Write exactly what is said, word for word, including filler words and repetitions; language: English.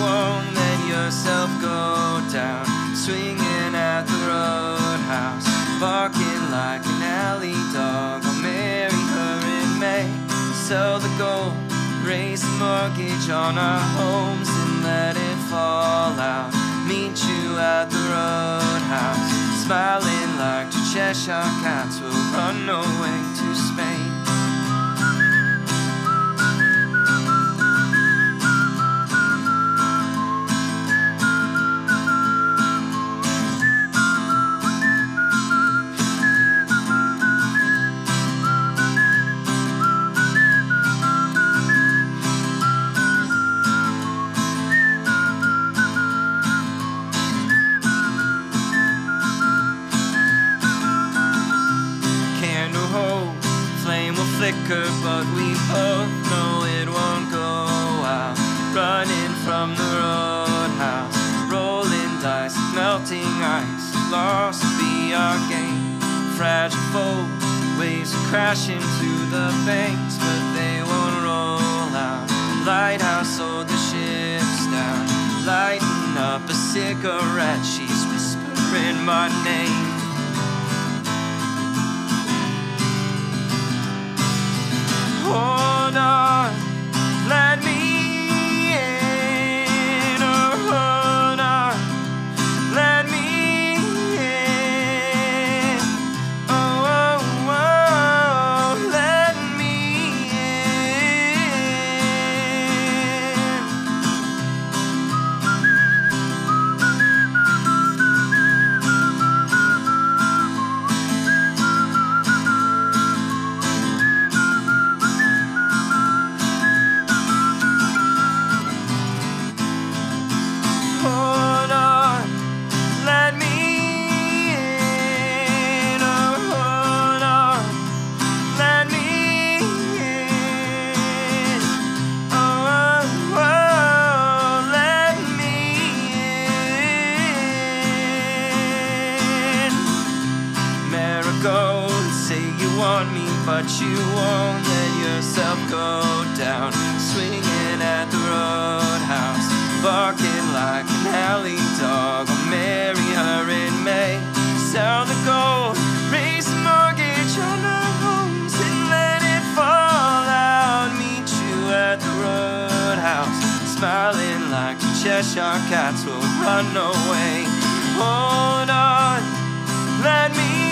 won't let yourself go down, swinging at the roadhouse, barking like an alley dog. I'll marry her in May, sell the gold, raise the mortgage on our homes and let it fall out. Meet you at the roadhouse, smiling like two Cheshire cats. We'll run away to Spain. Flicker, but we both know it won't go out. Running from the roadhouse, rolling dice, melting ice, lost will be our game. Fragile foe, waves are crashing to the banks, but they won't roll out. Lighthouse hold the ships down, lighten up a cigarette, she's whispering my name. Hold on, let me in, oh, hold on, let me in, oh, oh, oh, let me in. Hold on, let me in, oh, hold on, let me in, oh, oh, oh, let me in. Marigold, say you want me, but you won't let yourself go down, swinging at the roadhouse, barking like an alley dog. I'll marry her in May, sell the gold, raise the mortgage on our homes and let it fall out. Meet you at the roadhouse, smiling like the Cheshire cats. Will run away. Hold on, let me